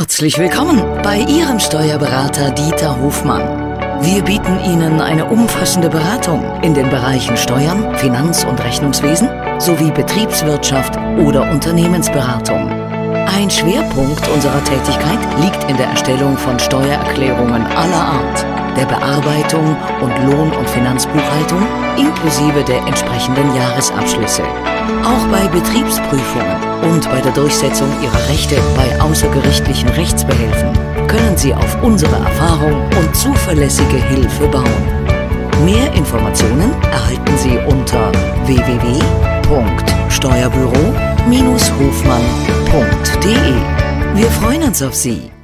Herzlich willkommen bei Ihrem Steuerberater Dieter Hofmann. Wir bieten Ihnen eine umfassende Beratung in den Bereichen Steuern, Finanz- und Rechnungswesen sowie Betriebswirtschaft oder Unternehmensberatung. Ein Schwerpunkt unserer Tätigkeit liegt in der Erstellung von Steuererklärungen aller Art, der Bearbeitung und Lohn- und Finanzbuchhaltung inklusive der entsprechenden Jahresabschlüsse. Auch bei Betriebsprüfungen und bei der Durchsetzung Ihrer Rechte bei außergerichtlichen Rechtsbehelfen können Sie auf unsere Erfahrung und zuverlässige Hilfe bauen. Mehr Informationen erhalten Sie unter www.steuerbüro-hofmann.de. Wir freuen uns auf Sie.